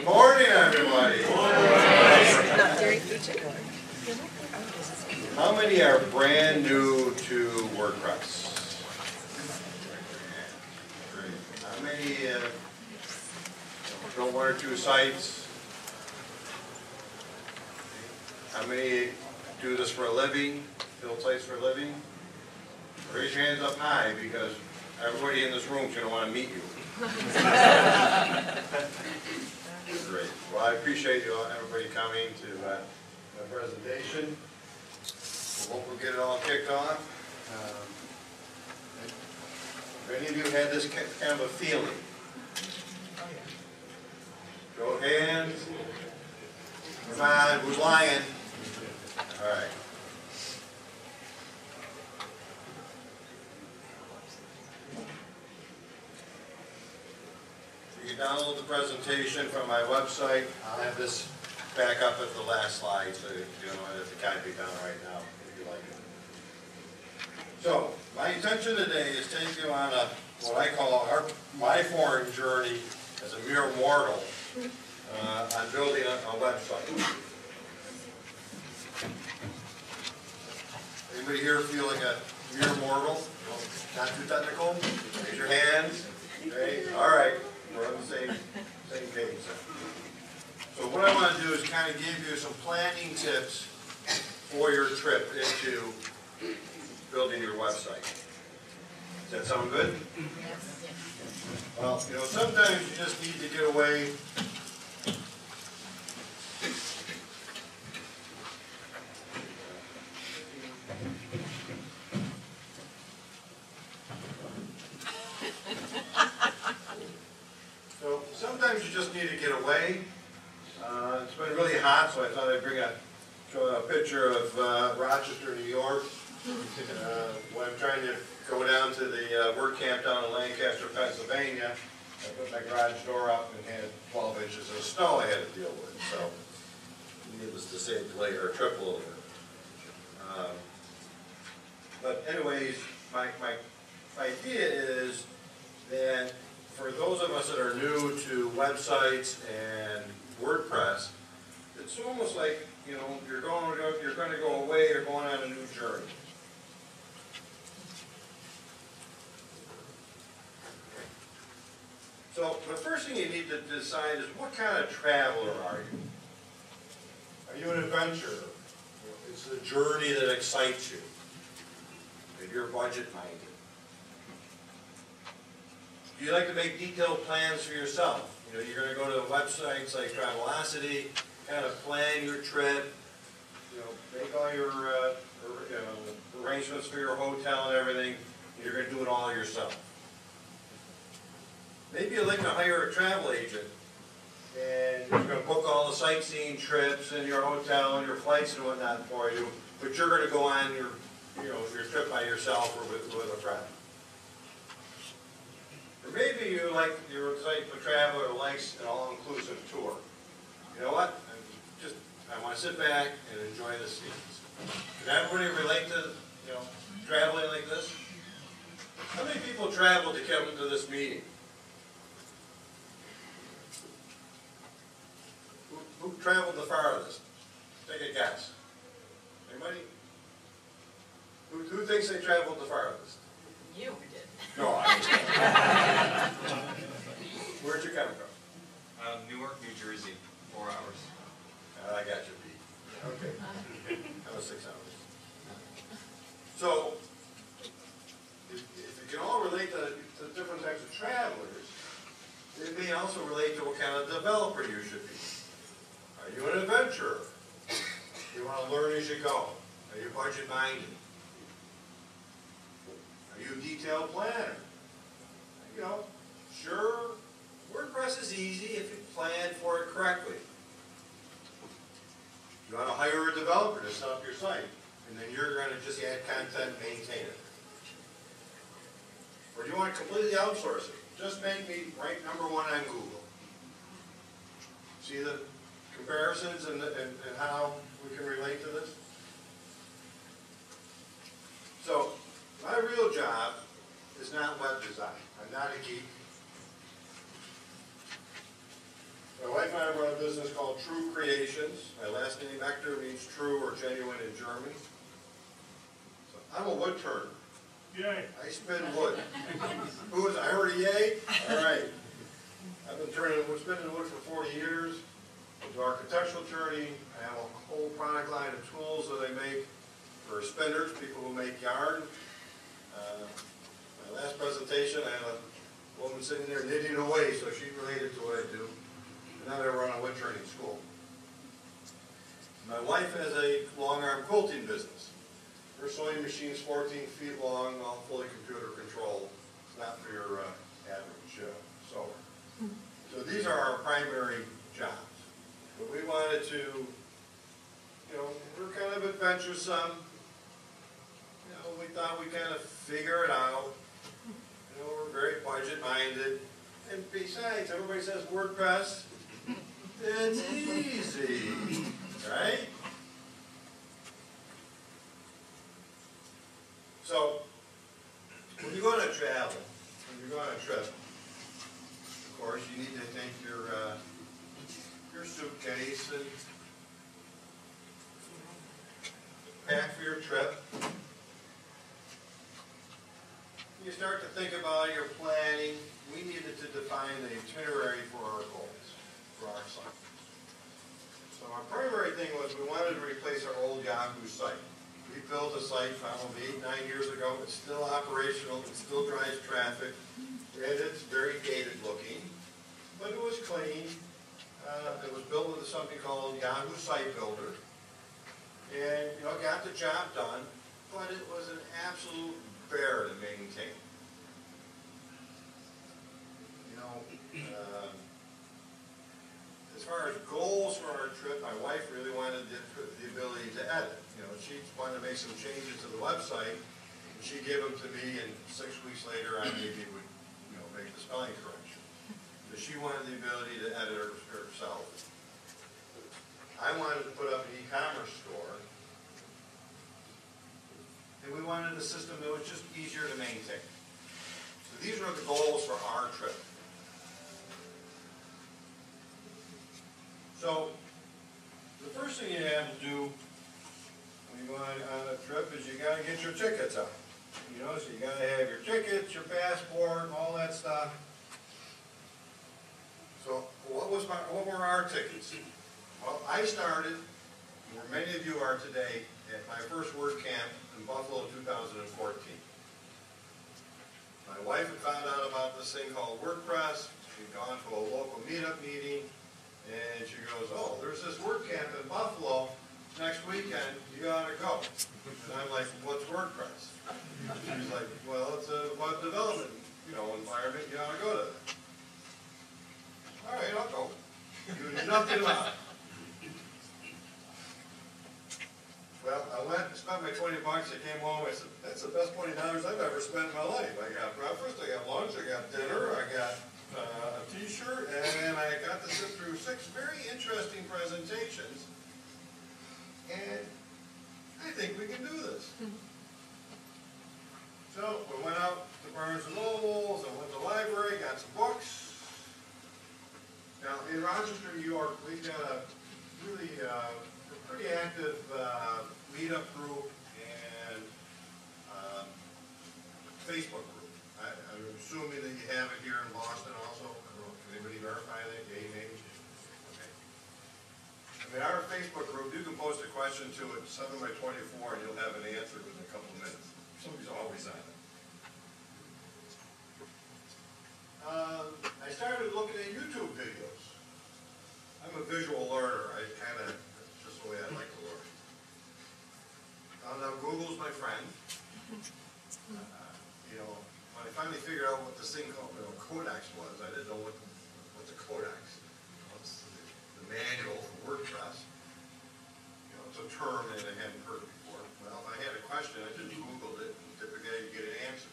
Good morning, everybody. Good morning. How many are brand new to WordPress? How many built one or two sites? How many do this for a living? Build sites for a living? Raise your hands up high because everybody in this room is going to want to meet you. Great. Well, I appreciate you all, everybody coming to the presentation. I hope we'll get it all kicked off. If any of you had this kind of a feeling, go ahead. Come on, who's lying? All right. You can download the presentation from my website. I'll have this back up at the last slide, so you don't have to copy it down right now if you like it. So my intention today is to take you on a what I call my foreign journey as a mere mortal on building a website. Anybody here feel like a mere mortal? Not too technical? Raise your hands. Okay. All right. We're on the same page. So what I want to do is kind of give you some planning tips for your trip into building your website. Does that sound good? Yes. Well, you know, sometimes you just need to get away it's been really hot, so I thought I'd bring show a picture of Rochester, New York. When I'm trying to go down to the WordCamp down in Lancaster, Pennsylvania, I put my garage door up and had 12 inches of snow I had to deal with. So, needless to say, it delayed our trip a little bit. But anyways, my idea is that for those of us that are new to websites and WordPress, it's almost like, you know, you're going to go away, you're going on a new journey. So the first thing you need to decide is what kind of traveler are you? Are you an adventurer? It's the journey that excites you. If you're budget-minded. Do you like to make detailed plans for yourself? You know, you're going to go to websites like Travelocity, kind of plan your trip, you know, make all your arrangements for your hotel and everything, and you're going to do it all yourself. Maybe you like to hire a travel agent, and you're going to book all the sightseeing trips and your hotel and your flights and whatnot for you, but you're going to go on your, you know, your trip by yourself or with a friend. Or maybe you like your type of traveler who likes an all-inclusive tour. You know what? I want to sit back and enjoy the scenes. Can everybody relate to, you know, traveling like this? How many people traveled to come to this meeting? Who traveled the farthest? Take a guess. Anybody? Who thinks they traveled the farthest? You. No, I didn't. Where'd you come from? Newark, New Jersey. 4 hours. I got you beat. Okay. That was 6 hours. So, if you can all relate to different types of travelers, they may also relate to what kind of developer you should be. Are you an adventurer? You want to learn as you go? Are you budget-minded? You detail planner. You know, sure, WordPress is easy if you plan for it correctly. You want to hire a developer to set up your site, and then you're going to just add content and maintain it. Or do you want to completely outsource it? Just make me rank #1 on Google. See the comparisons and how we can relate to this? So, my real job is not web design. I'm not a geek. My wife and I run a business called True Creations. My last name Hector means true or genuine in German. So I'm a wood turner. Yay. I spin wood. Who is? I heard a yay? All right. I've been spinning wood for 40 years. Into architectural journey. I have a whole product line of tools that I make for spinners, people who make yarn. My last presentation, I had a woman sitting there knitting away, so she related to what I do. And now I run a wood turning school. My wife has a long-arm quilting business. Her sewing machine is 14 feet long, all fully computer-controlled. It's not for your average sewer. So these are our primary jobs. But we wanted to, you know, we're kind of adventuresome. You know, we thought we'd kind of figure it out. You know, we're very budget-minded. And besides, everybody says WordPress. It's easy, right? So, when you go on a travel, when you go on a trip, of course, you need to take your suitcase and pack for your trip. You start to think about your planning. We needed to define the itinerary for our goals, for our site. So our primary thing was we wanted to replace our old Yahoo site. We built a site probably 8 or 9 years ago. It's still operational. It still drives traffic. And it's very dated looking. But it was clean. It was built with something called Yahoo Site Builder. And, you know, it got the job done. But it was an absolute bear to maintain. You know, as far as goals for our trip, my wife really wanted the ability to edit. You know, she wanted to make some changes to the website, and she gave them to me, and 6 weeks later, I maybe would, you know, make the spelling correction. So she wanted the ability to edit herself. I wanted to put up an e-commerce store. And we wanted a system that was just easier to maintain. So these were the goals for our trip. So the first thing you have to do when you go on a trip is you got to get your tickets out. You know, so you got to have your tickets, your passport, and all that stuff. So what were our tickets? Well, I started, where many of you are today, at my first WordCamp in Buffalo, 2014. My wife had found out about this thing called WordPress. She'd gone to a local meetup meeting, and she goes, "Oh, there's this WordCamp in Buffalo next weekend. You gotta go." And I'm like, "What's WordPress?" And she's like, "Well, it's a web development, you know, environment. You ought to go to that." All right, I'll go. You knew nothing about it. Well, I went and spent my 20 bucks, I came home, I said, that's the best $20 I've ever spent in my life. I got breakfast, I got lunch, I got dinner, I got a t-shirt, and I got to sit through 6 very interesting presentations, and I think we can do this. So, we went out to Barnes & Noble's, I went to the library, got some books. Now, in Rochester, New York, we've got a really pretty active meetup group and Facebook group. I'm assuming that you have it here in Boston also. I don't know, can anybody verify that? Yeah, maybe. Okay. I mean, our Facebook group, you can post a question to it 7 by 24, and you'll have an answer within a couple of minutes. Somebody's always on it. I started looking at YouTube videos. I'm a visual learner. I kind of the way I like to learn. Now Google's my friend. You know, when I finally figured out what this thing called, you know, codex was, I didn't know what's a codex. You know, it's the manual for WordPress. You know, it's a term that I hadn't heard before. Well, if I had a question, I just Googled it, and typically I'd get an answer.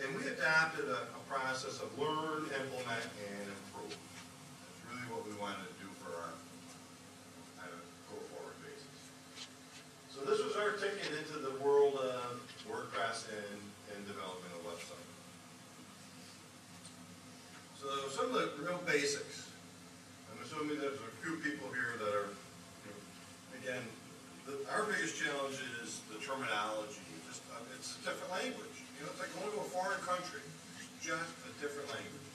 And we adopted a process of learn, implement, and improve. That's really what we wanted to do for our go-forward basis. So this was our ticket into the world of WordPress and development of website. So So some of the real basics. I'm assuming there's a few people here that are, you know, again, our biggest challenge is the terminology. Just, it's a different language. You know, it's like going to a foreign country. It's just a different language.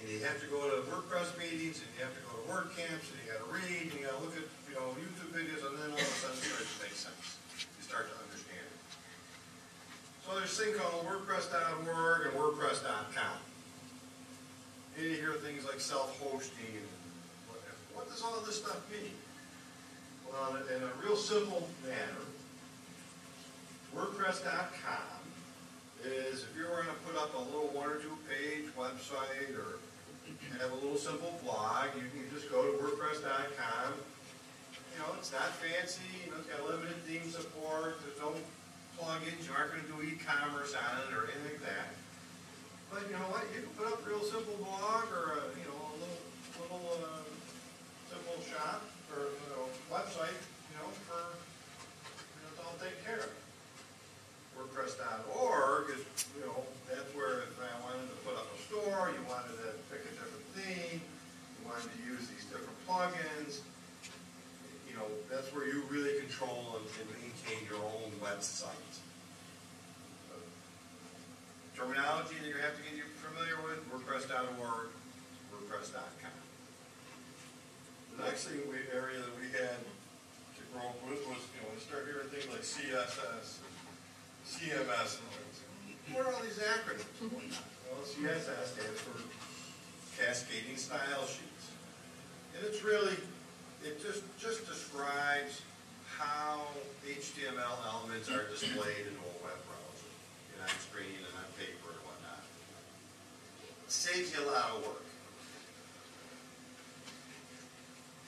And you have to go to WordPress meetings, and you have to go to Word camps, and you got to read, and you got to look at, you know, YouTube videos, and then all of a sudden it starts to make sense. You start to understand it. So there's a thing called WordPress.org and WordPress.com. And you hear things like self-hosting and whatever. What does all of this stuff mean? Well, in a real simple manner, WordPress.com is if you were going to put up a little 1- or 2-page website or have a little simple blog, you can just go to WordPress.com. You know, it's not fancy, you know, it's got limited theme support, there's no plugins, you aren't going to do e-commerce on it or anything like that. But you know what, you can put up a real simple blog or a, you know, a little simple shop or, you know, website, you know, for, you know, it's all taken care of. WordPress.org is, you know, that's where if I wanted to put up a store, you wanted to pick a different theme, you wanted to use these different plugins, you know, that's where you really control and maintain your own website. Terminology that you have to get familiar with, WordPress.org, WordPress.com. The next thing area that we had to grow up with was, you know, we started hearing things like CSS, CMS, and things. What are all these acronyms? Well, CSS stands for Cascading Style Sheets. And it's really, it just describes how HTML elements are displayed in a web browser, and on screen and on paper and whatnot. It saves you a lot of work.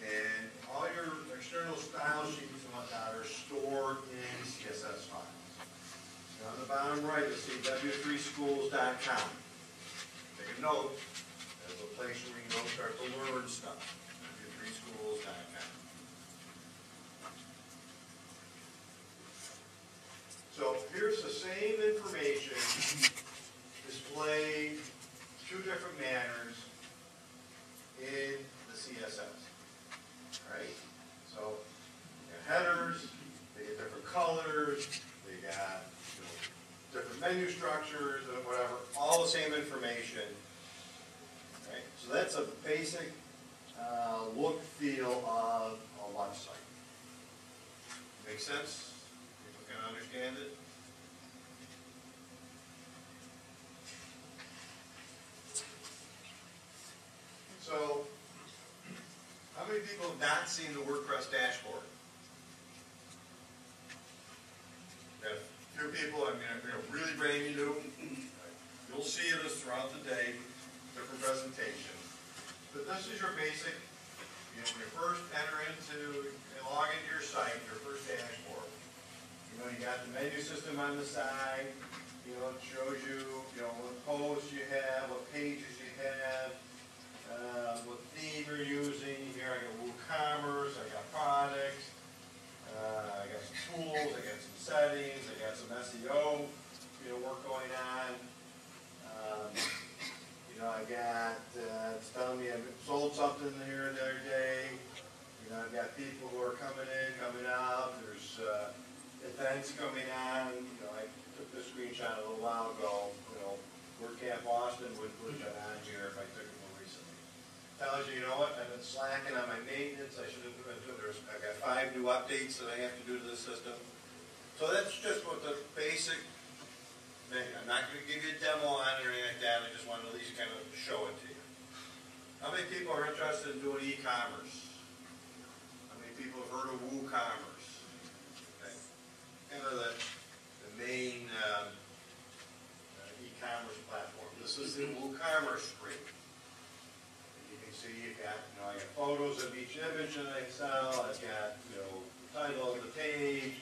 And all your external style sheets and whatnot are stored in CSS files. And on the bottom right, you'll see w3schools.com. Take a note. That's a place where you can go start to learn stuff. w3schools.com. So here's the same information displayed two different manners in the CSS. Right? So, you got headers, they get different colors, they got, you know, different menu structures and whatever, all the same information. Right? So that's a basic look, feel of a website. Make sense? People can understand it? So, how many people have not seen the WordPress dashboard? Got a few people, I mean, really brand new. You'll see it throughout the day, different presentations. But this is your basic, you know, when you first enter into, log into your site, your first dashboard. You know, you got the menu system on the side. You know, it shows you, you know, what posts you have, what pages you have. What theme you're using. Here I got WooCommerce, I got products, I got some tools, I got some settings, I got some SEO, you know, work going on. You know, I got, it's telling me I sold something here the other day. You know, I've got people who are coming in, coming out, there's events coming on. You know, I took this screenshot a little while ago, you know, WordCamp Austin would put it on here if I took it. Tells you, you know what, I've been slacking on my maintenance, I should have been doing this. I've got 5 new updates that I have to do to this system. So that's just what the basic thing. I'm not going to give you a demo on it or anything like that, I just want to at least kind of show it to you. How many people are interested in doing e-commerce? How many people have heard of WooCommerce? Okay. Kind of the main e-commerce platform. This is the WooCommerce screen. See, you've got, you know, I got photos of each image in Excel, I've got, you know, the title of the page,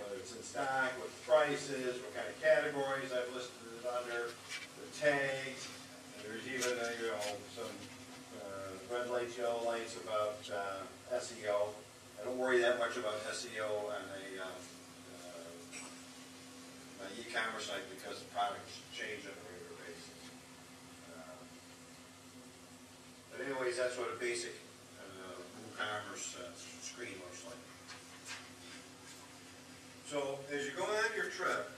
whether it's in stock, what the price is, what kind of categories I've listed it under, the tags, and there's even, you know, some red lights, yellow lights about SEO. I don't worry that much about SEO on my e-commerce site because the products change on a regular basis. that's what a basic WooCommerce screen looks like. So as you go on your trip,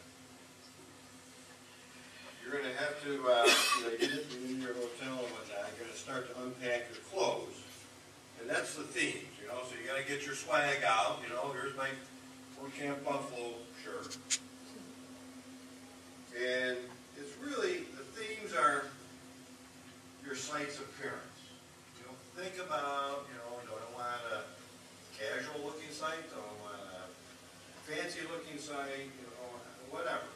you're going to have to get in your hotel and whatnot. You're going to start to unpack your clothes, and that's the theme, you know. So you got to get your swag out, you know. Here's my WordCamp Buffalo shirt, and it's really the themes are your site's appearance. You know, think about, you know, do I want a casual-looking site? Do I want a fancy-looking site? You know, whatever.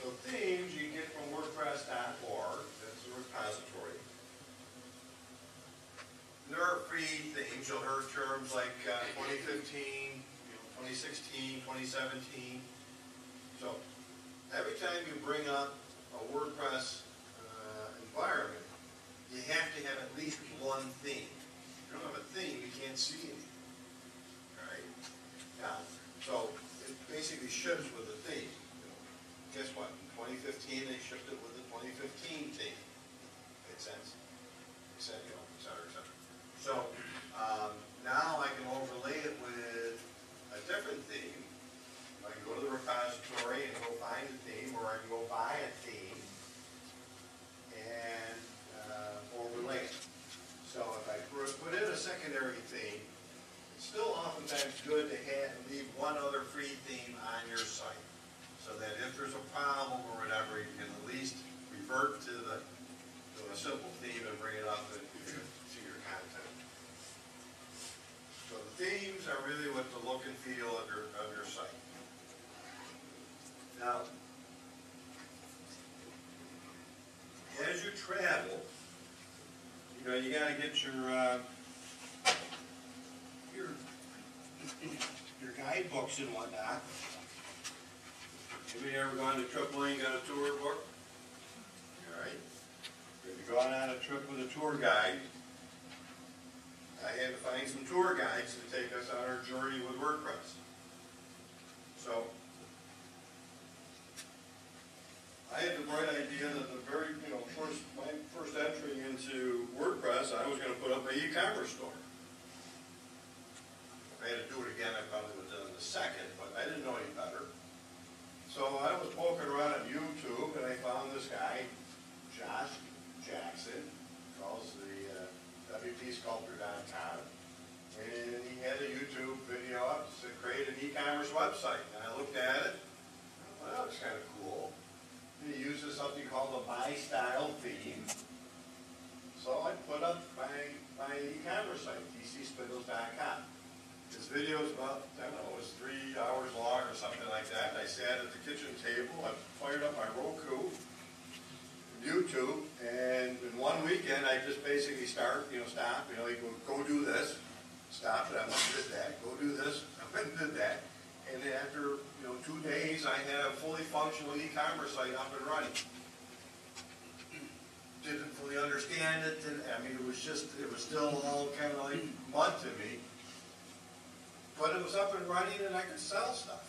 So themes you get from WordPress.org, that's the repository. There are free themes. You'll hear terms like 2015, you know, 2016, 2017. So every time you bring up a WordPress environment, you have to have at least one theme. If you don't have a theme, you can't see it. All right? Now, so it basically ships with a theme. Guess what? In 2015, they shipped it with the 2015 theme. Made sense? They said, you know, et cetera, et cetera. So now I can overlay it with a different theme. I can go to the repository and go find a theme, or I can go buy a theme and overlay it. So if I put in a secondary theme, it's still oftentimes good to leave one other free theme on your site, so that if there's a problem or whatever, you can at least revert to a simple theme and bring it up to your content. So the themes are really what the look and feel of your site. Now, as you travel, you know, you got to get your guidebooks and whatnot. Anybody ever gone to a trip where you got a tour book? All right. If you're going on a trip with a tour guide, I had to find some tour guides to take us on our journey with WordPress. So I had the bright idea that the very, you know, my first entry into WordPress, I was going to put up an e-commerce store. If I had to do it again, I probably would have done the second, but I didn't know any better. So I was poking around on YouTube, and I found this guy, Josh Jackson, calls the w3schools.com, and he had a YouTube video up to create an e-commerce website. And I looked at it, well, that was kind of cool. And he uses something called a MyStyle theme. So I put up my e-commerce site, DCSpindles.com. This video is about, I don't know, it was 3 hours long or something like that. I sat at the kitchen table, I fired up my Roku, YouTube, and in one weekend I just basically stop, you go, do this, stop it, I went and did that, go do this, I went and did that. And then after, 2 days, I had a fully functional e-commerce site up and running. Didn't fully understand it, it was just, it was still all kind of like mud to me. But it was up and running, and I could sell stuff.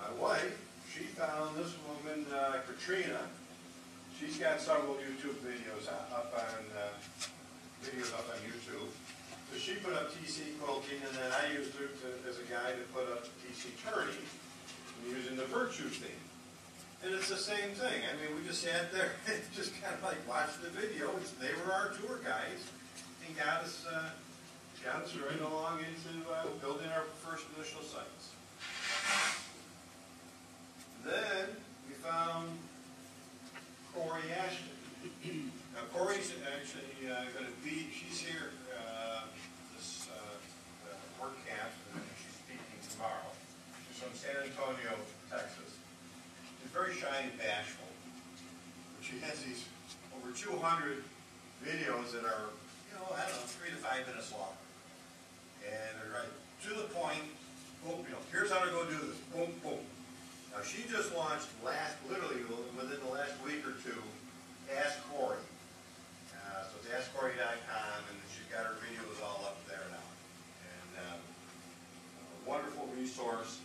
My wife, she found this woman, Katrina. She's got several YouTube videos up on YouTube. So she put up TC Quilting, and then I used it as a guide to put up TC Turning, using the virtue theme. And it's the same thing. We just sat there and just kind of like watched the video. They were our tour guides and got us. Got us right along into building our first initial sites. Then we found Cori Ashton. Now Cori's actually going to be, she's here this work camp, and she's speaking tomorrow. She's from San Antonio, Texas. She's very shy and bashful. But she has these over 200 videos that are, 3 to 5 minutes long. And they're right to the point. Boom, here's how to go do this. Boom, boom. Now she just launched literally within the last week or two, Ask Corey. So it's AskCorey.com, and she's got her videos all up there now. And a wonderful resource.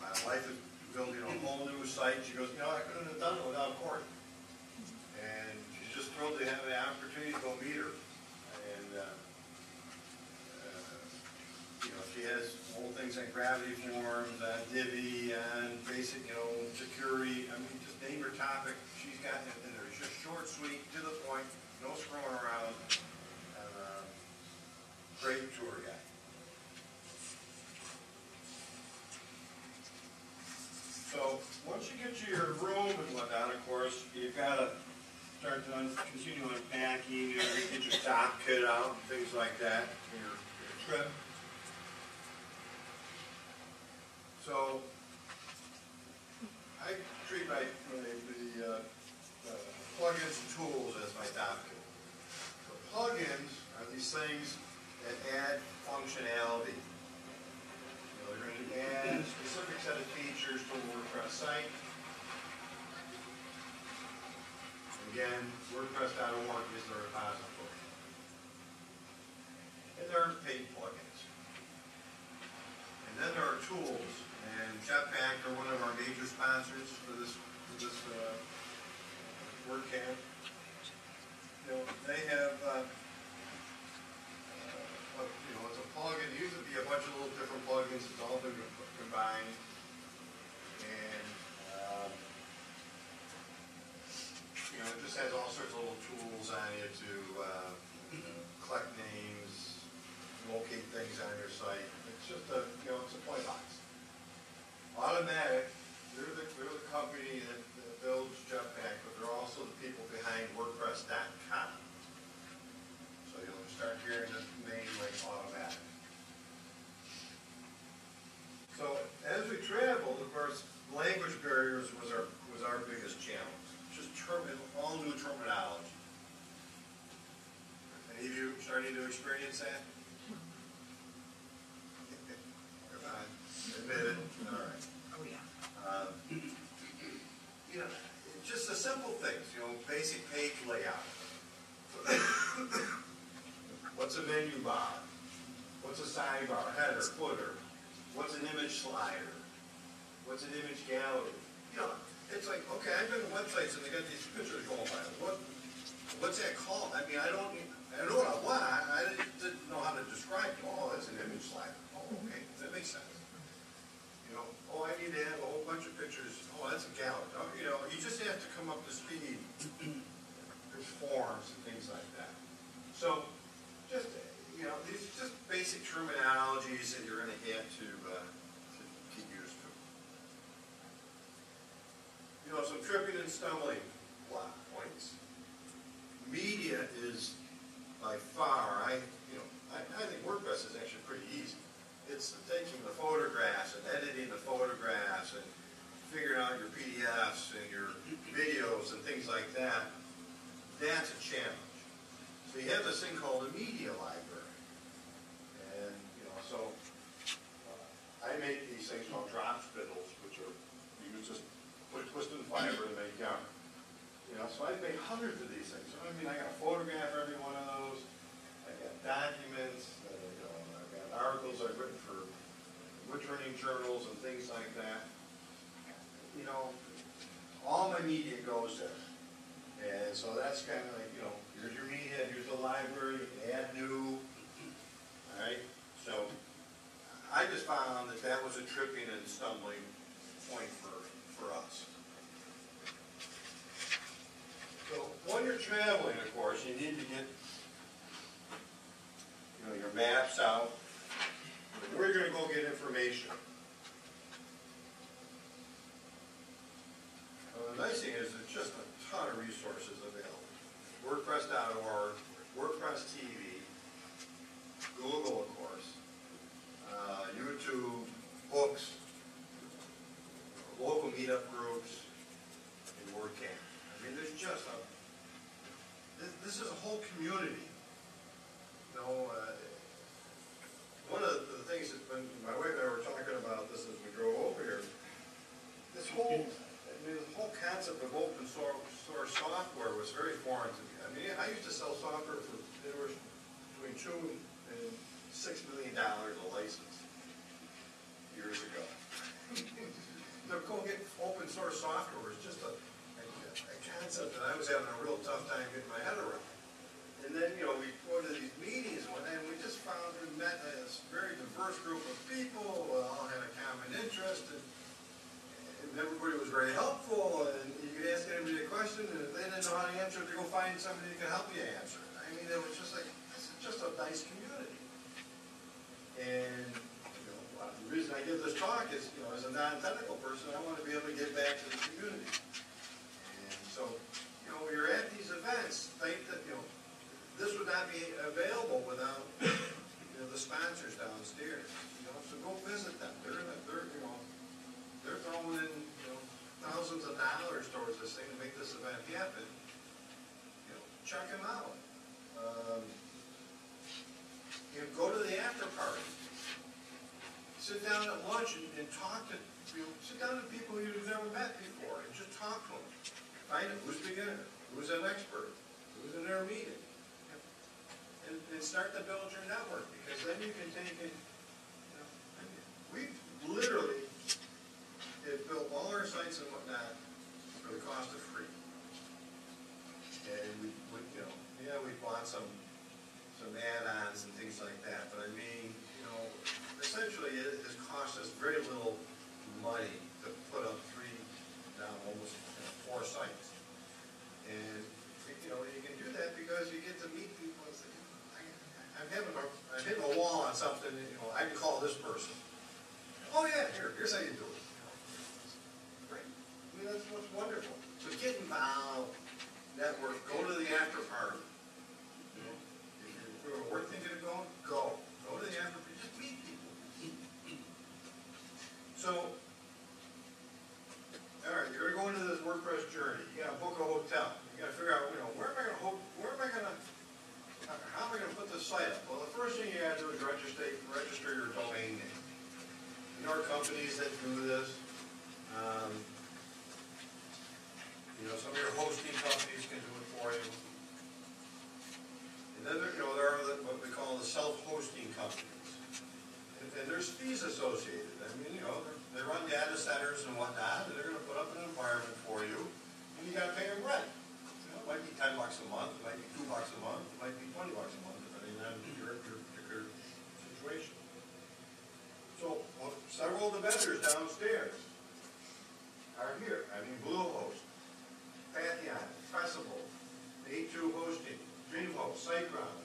My wife is building a whole new site. She goes, I couldn't have done it without Corey. thrilled to have the opportunity to go meet her. And you know, she has whole things like gravity forms, Divi, and basic, you know, security. I mean, just name your topic. She's got it in there. It's just short, sweet, to the point, no scrolling around. Great tour guide. So once you get to your room and whatnot, of course, you've got to start to continue unpacking. You know, you get your dock kit out and things like that for your trip. So I treat the plugins and tools as my dock kit. So plugins are these things that add functionality. So you're going to add a specific set of features to a WordPress site. Again, WordPress.org is the repository. And there are paid plugins. And then there are tools. And Jetpack are one of our major sponsors for this WordCamp. You know, they have you know, it's a plugin. It used to be a bunch of little different plugins. It's all been combined. And, you know, it just has all sorts of little tools on it to collect names, locate things on your site. It's just a, you know, it's a play box. Automatic, they're the company that builds Jetpack, but they're also the people behind WordPress.com. So you'll start hearing this name like automatic. So as we traveled, of course, language barriers was our biggest challenge. Just all new terminology. Any of you starting to experience that? Come on, admit it. All right. Oh yeah. You know, just the simple things. You know, basic page layout. What's a menu bar? What's a sidebar, header, footer? What's an image slider? What's an image gallery? You know, it's like, okay, I've been to websites and they got these pictures going by. What's that called? I mean, I know what I want. I didn't know how to describe it. Oh, that's an image slider. Oh, okay, that makes sense. You know, oh, I need to have a whole bunch of pictures. Oh, that's a gallery. Oh, you know, you just have to come up to speed. There's forms and things like that. So, just, you know, these are just basic terminologies that you're going to have to get used to. You know, some tripping and stumbling block points. Media is by far, I think WordPress is actually pretty easy. It's the taking the photographs and editing the photographs and figuring out your PDFs and your videos and things like that. That's a challenge. So you have this thing called a media library, and you know, so I make these things called DCSpindles, which are you just put a twist and fiber and make yarn. You know, so I made hundreds of these things. So I mean, I got a photograph for every one of those. I got documents. I got articles I've written for returning journals and things like that. You know, all my media goes there. And so that's kind of like, you know, here's your media, here's the library, add new, all right? So I just found that was a tripping and stumbling point for us. So when you're traveling, of course, you need to get, you know, your maps out. We're going to go get information. Well, the nice thing is it's just a ton of resources available. WordPress.org, WordPress TV, Google, of course, YouTube, books, local meetup groups, and WordCamp. I mean, there's just this is a whole community. You know, one of the things that's been, my wife and I were talking about this as we drove over here, the whole concept of open source software was very foreign to me. I mean, I used to sell software for anywhere between $2 and $6 million a license years ago. The open source software was just a a concept, and I was having a real tough time getting my head around. And then, you know, we go to these meetings one day, and we just found we met a very diverse group of people, all had a common interest, and everybody was very helpful, and you could ask anybody a question, and if they didn't know how to answer it, they go find somebody who could help you answer it. I mean, it was just like, this is just a nice community. And, you know, the reason I give this talk is, you know, as a non-technical person, I want to be able to give back to the community. And so, you know, when you're at these events, think that, you know, this would not be available without, you know, the sponsors downstairs. You know, so go visit them. They're throwing in, you know, thousands of dollars towards this thing to make this event happen. You know, check them out. You know, go to the after party. Sit down at lunch and talk to, you know, sit down to people you've never met before and just talk to them. Find out who's beginner, who's an expert, who's an intermediate. And start to build your network, because then you can take it, you know, we've literally built all our sites and whatnot for the cost of free. And we you know, yeah, we bought some add-ons and things like that, but I mean, you know, essentially it has cost us very little money to put up four sites. And, you know, you can do that because you get to meet people and say, I'm hitting a wall on something, you know, I can call this person. Oh yeah, here's how you do it. Great. I mean, that's what's wonderful. So get involved, network, go to the after party. You know, if you're a work thinking of going, go. Go to the after party, just meet people. So, all right, you're going to go into this WordPress journey. You gotta book a hotel. You gotta figure out, you know, how am I going to put this site up? Well, the first thing you have to do is register your domain name. There are companies that do this. You know, some of your hosting companies can do it for you. And then there, you know, there are what we call the self-hosting companies. And there's fees associated. I mean, you know, they run data centers and whatnot, and they're going to put up an environment for you, and you got to pay them rent. It might be $10 a month, it might be $2 a month, it might be $20 a month, depending on your particular situation. So, well, several of the vendors downstairs are here. I mean, Bluehost, Pantheon, Pressable, A2 Hosting, DreamHost, SiteGround,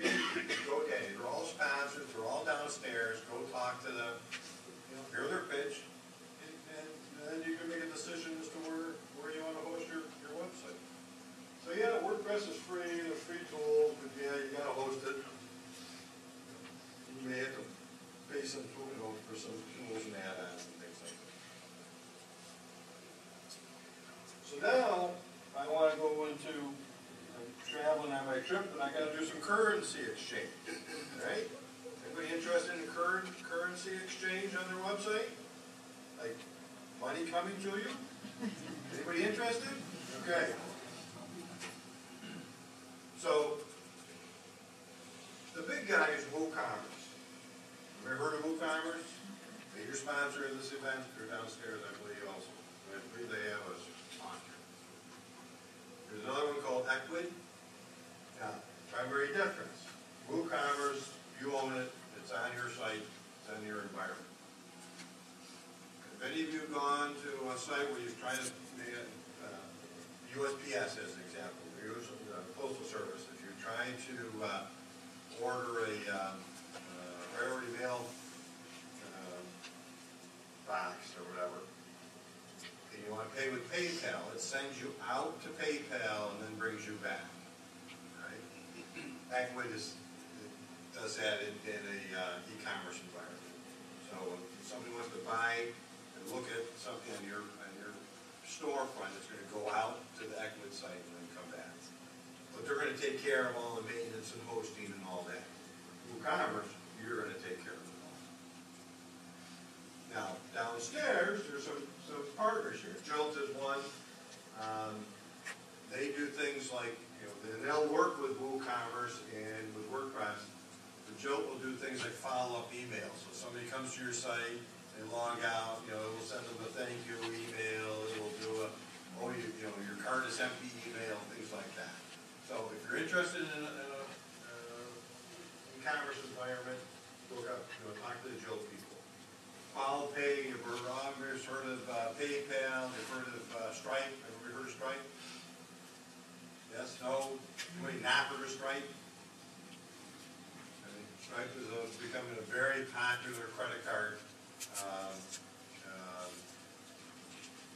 GoDaddy. They're all sponsors. They're all downstairs. Go talk to them. You know, hear their pitch, and then you can make a decision as to where you want to host your website. So yeah, WordPress is free, they're free tools, but yeah, you gotta host it. You may have to pay some tools for some tools and add-ons and things like that. So now I want to go into traveling on my trip, and I gotta do some currency exchange. Right? Anybody interested in currency exchange on their website? Like money coming to you? Anybody interested? Okay. So, the big guy is WooCommerce. Have you ever heard of WooCommerce? They're your sponsor in this event. They're downstairs, I believe, also. I believe they have a sponsor. There's another one called Ecwid. Now, primary difference. WooCommerce, you own it. It's on your site. It's on your environment. Have any of you gone to a site where you've tried to make a USPS as an example, the Postal Service, if you're trying to order a priority mail box or whatever, and you want to pay with PayPal, it sends you out to PayPal and then brings you back. Right? Ecwid does that in a e-commerce environment. So if somebody wants to buy and look at something on your storefront, it's going to go out to the Ecwid site and then come back. But they're going to take care of all the maintenance and hosting and all that. WooCommerce, you're going to take care of it all. Now, downstairs, there's some partners here. Jilt is one. They do things like, you know, and they'll work with WooCommerce and with WordPress. Jilt will do things like follow-up emails. So if somebody comes to your site, they log out, you know, it will send them a thank you email, it will do oh, you know, your cart is empty email, things like that. So if you're interested in commerce environment, look up, you know, talk to the Jilt people. Follow Pay, you've heard of PayPal, you've heard of Stripe. Have we heard of Stripe? Yes, no? Anybody not heard of Stripe? I mean, Stripe is becoming a very popular credit card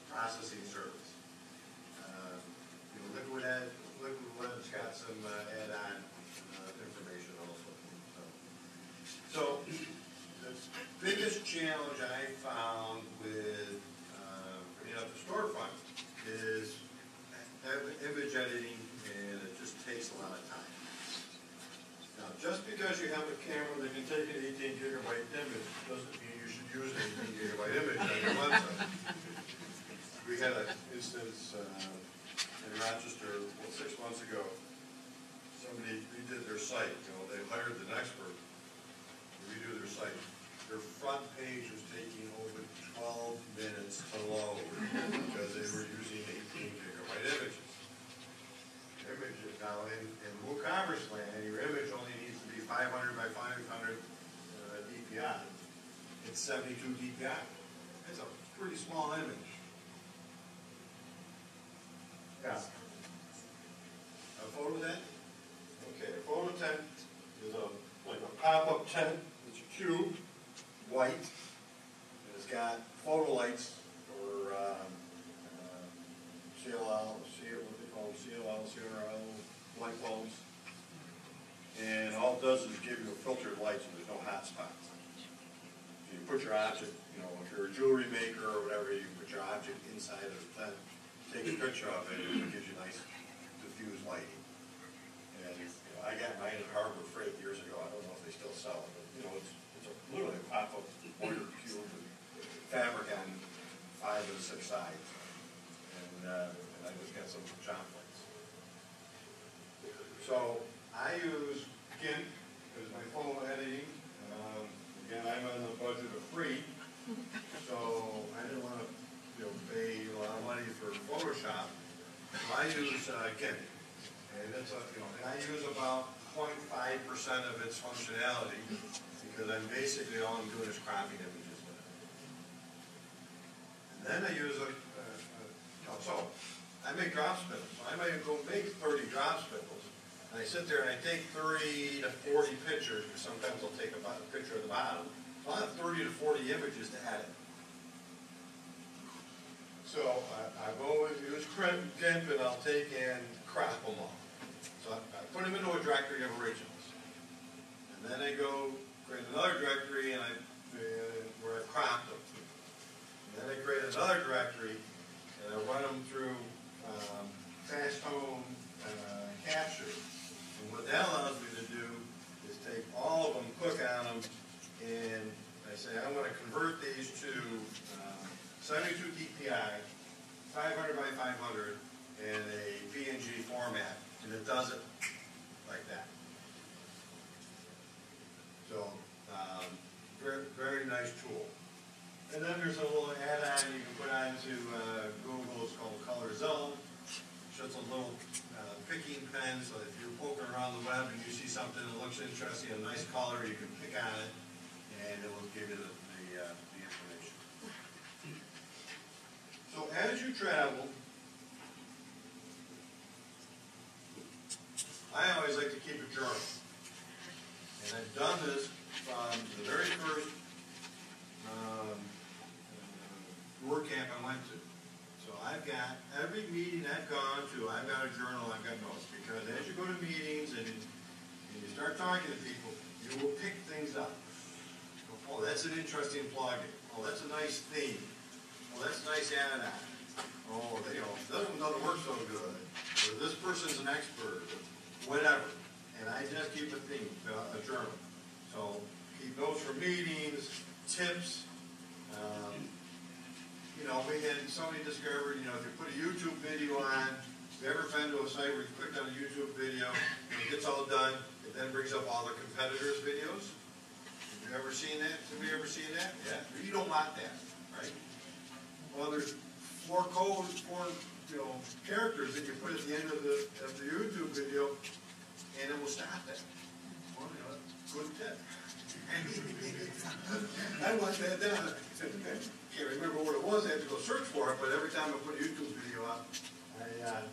processing service. You know, Liquid's got some add-on information also. So the biggest challenge I found with putting up the storefront is image editing, and it just takes a lot of time. Now, just because you have a camera that can take an 18 GB image doesn't mean you should use an 18 GB image on your website. We had an instance in Rochester, well, 6 months ago. Somebody redid their site. You know, they hired an expert to redo their site. Their front page was taking over 12 minutes to load because they were using 18 GB images. Images now in WooCommerce land, your image only needs to be 500 by 500 DPI. It's 72 DPI. It's a pretty small image. Yeah. A photo tent? Okay, a photo tent is a, like a pop-up tent. It's a cube, white, and it's got photo lights or CRL, light bulbs. And all it does is give you a filtered light so there's no hot spots. So you put your object, you know, if you're a jewelry maker or whatever, you put your object inside of the tent. Take a picture of it, and it gives you nice diffused lighting. And you know, I got mine at Harbor Freight years ago. I don't know if they still sell it, but you know, it's a, literally a pop-up order cube with fabric on 5 and 6 sides. And I just got some job plates. So I use GIMP as my photo editing. Again, I'm on the budget of free, so I didn't want to, you know, pay a lot of money for Photoshop. So I use GIMP, and it's a, you know, and I use about 0.5% of its functionality because I'm basically all I'm doing is cropping images with it. And then I use so I make drop spindles. I might go make 30 drop spindles, and I sit there and I take 30 to 40 pictures. Because sometimes I'll take a picture of the bottom. So I have 30 to 40 images to edit. So I've always used GIMP, and I'll take and crop them all. So I put them into a directory of originals. And then I go create another directory and where I crop them. And then I create another directory, and I run them through fast home capture. And what that allows me to do is take all of them, click on them, and I say I want to convert these to 72 DPI, 500 by 500, in a PNG format, and it does it like that. So, very, very nice tool. And then there's a little add-on you can put onto Google. It's called Color Zone. It's just a little picking pen, so if you're poking around the web and you see something that looks interesting, a nice color, you can pick on it, and it will give you the information. So as you travel, I always like to keep a journal. And I've done this from the very first WordCamp I went to. So I've got, every meeting I've gone to, I've got a journal, I've got notes. Because as you go to meetings and you start talking to people, you will pick things up. Oh, that's an interesting plugin. Oh, that's a nice theme. Well, that's nice add-on. Oh, they don't, that one doesn't work so good. Or this person's an expert, or whatever. And I just keep a theme, a journal. So keep notes for meetings, tips. You know, we had somebody discovered, you know, if you put a YouTube video on, if you ever been to a site where you clicked on a YouTube video, and it gets all done, it then brings up all the competitors' videos. Have you ever seen that? Have you ever seen that? Yeah. You don't want that, right? Well, there's more code, more characters that you put at the end of the YouTube video, and it will stop that. Well, good tip. I want that down. I can't remember what it was. I had to go search for it, but every time I put a YouTube video up, I use that.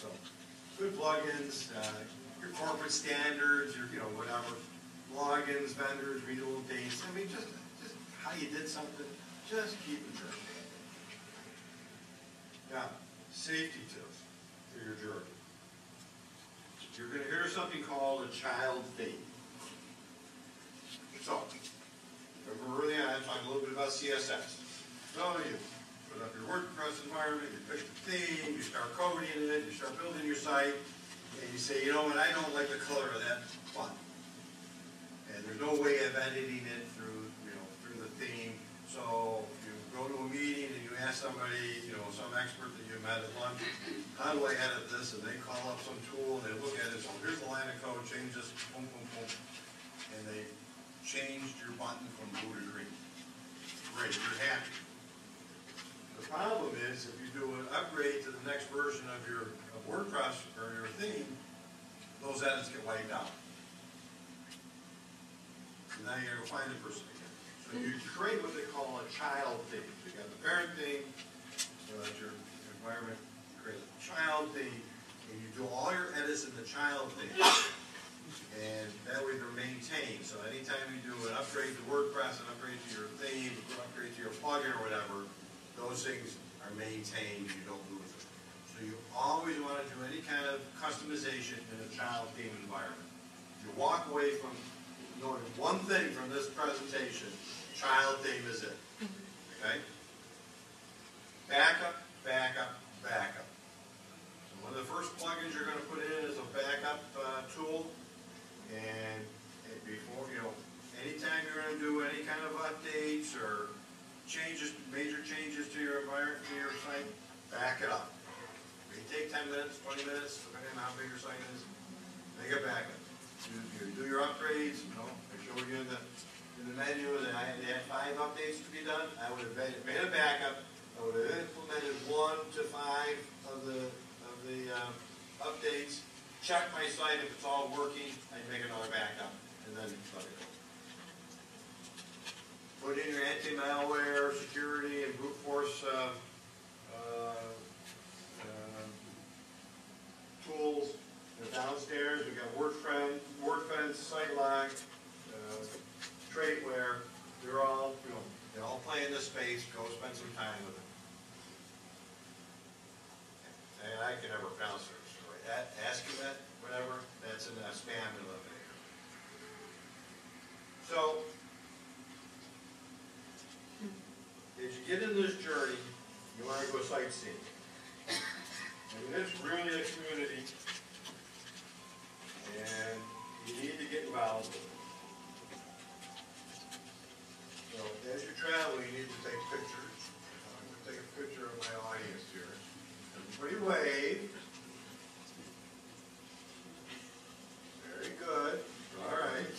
So good plugins, your corporate standards, your whatever logins, vendors, readable dates. I mean, just how you did something. Just keep it jerky. Now, safety tips for your journey. You're going to hear something called a child theme. So, remember early on I talked a little bit about CSS. So you put up your WordPress environment, you pick the theme, you start coding it, you start building your site, and you say, you know what, I don't like the color of that font. And there's no way of editing it through, through the theme. So if you go to a meeting and you ask somebody, some expert that you met at lunch, how do I edit this? And they call up some tool and they look at it. So here's the line of code. Change this. Boom, boom, boom. And they changed your button from blue to green. Great, you're happy. The problem is if you do an upgrade to the next version of your WordPress or your theme, those edits get wiped out. And now you're going to find the person. So you create what they call a child theme. So you got the parent theme, so that's your environment, you create a child theme, and you do all your edits in the child theme. And that way they're maintained. So anytime you do an upgrade to WordPress, an upgrade to your theme, an upgrade to your plugin or whatever, those things are maintained, you don't lose them. So you always want to do any kind of customization in a child theme environment. You walk away from knowing one thing from this presentation, child theme is it. Okay? Backup, backup, backup. So one of the first plugins you're going to put in is a backup tool. And before, anytime you're going to do any kind of updates or changes, major changes to your environment, to your site, back it up. It may take 10 minutes, 20 minutes, depending on how big your site is. Make a backup. You do your upgrades, I showed you in the menu that I had 5 updates to be done. I would have made a backup. I would have implemented 1 to 5 of the updates. Check my site if it's all working. I make another backup and then let it go. Put in your anti-malware, security, and brute force tools. Downstairs, we've got WordFence, SiteLock, Tradeware. They're all, they all play in this space. Go spend some time with them. And I can never pronounce their story. AscuNet, whatever, that's in that spam eliminator. So, as you get in this journey, you want to go sightseeing. And it's really a community. And you need to get involved with it. So as you travel, you need to take pictures. I'm going to take a picture of my audience here. Everybody wave. Very good. All right.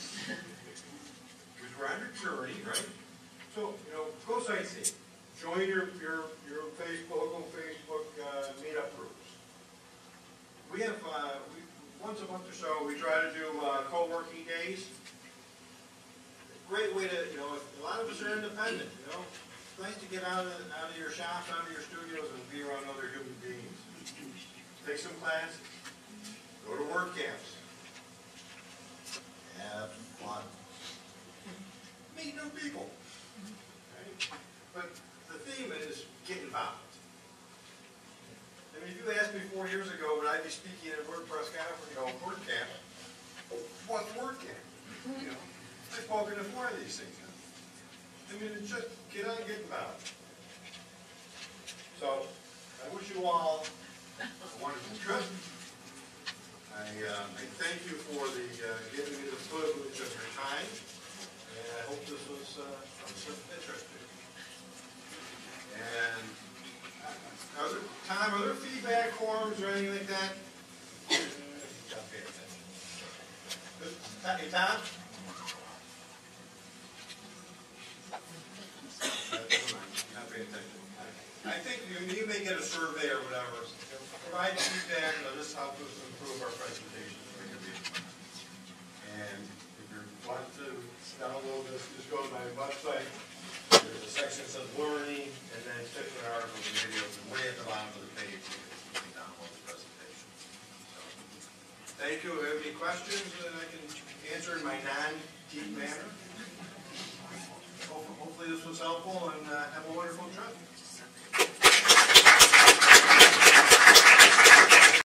Because we're on a journey, right? So, go sightseeing. Join your local Facebook meetup groups. We have, once a month or so, we try to do co-working days. Great way to, a lot of us are independent, It's nice to get out of your shops, out of your studios, and be around other human beings. Take some classes. Go to work camps. Have fun. Meet new people. Right? But the theme is get involved. I mean, if you asked me 4 years ago, would I be speaking at a WordPress conference, WordCamp? What's WordCamp? I've spoken to 4 of these things. I mean, it's just get on, get about it. So, I wish you all a wonderful trip. I thank you for the giving me the privilege of your time, and I hope this was interesting. And. Tom, are there feedback forms or anything like that? Hey, Tom? Not paying attention. can get a survey or whatever. Provide feedback, that'll just help us improve our presentation for your meeting. And if you want to download this, just go to my website. There's a section that says learning, and then click on articles and videos way at the bottom of the page. You can download the presentation. So, thank you. If you have any questions that I can answer in my non-deep manner. Hopefully this was helpful, and have a wonderful trip.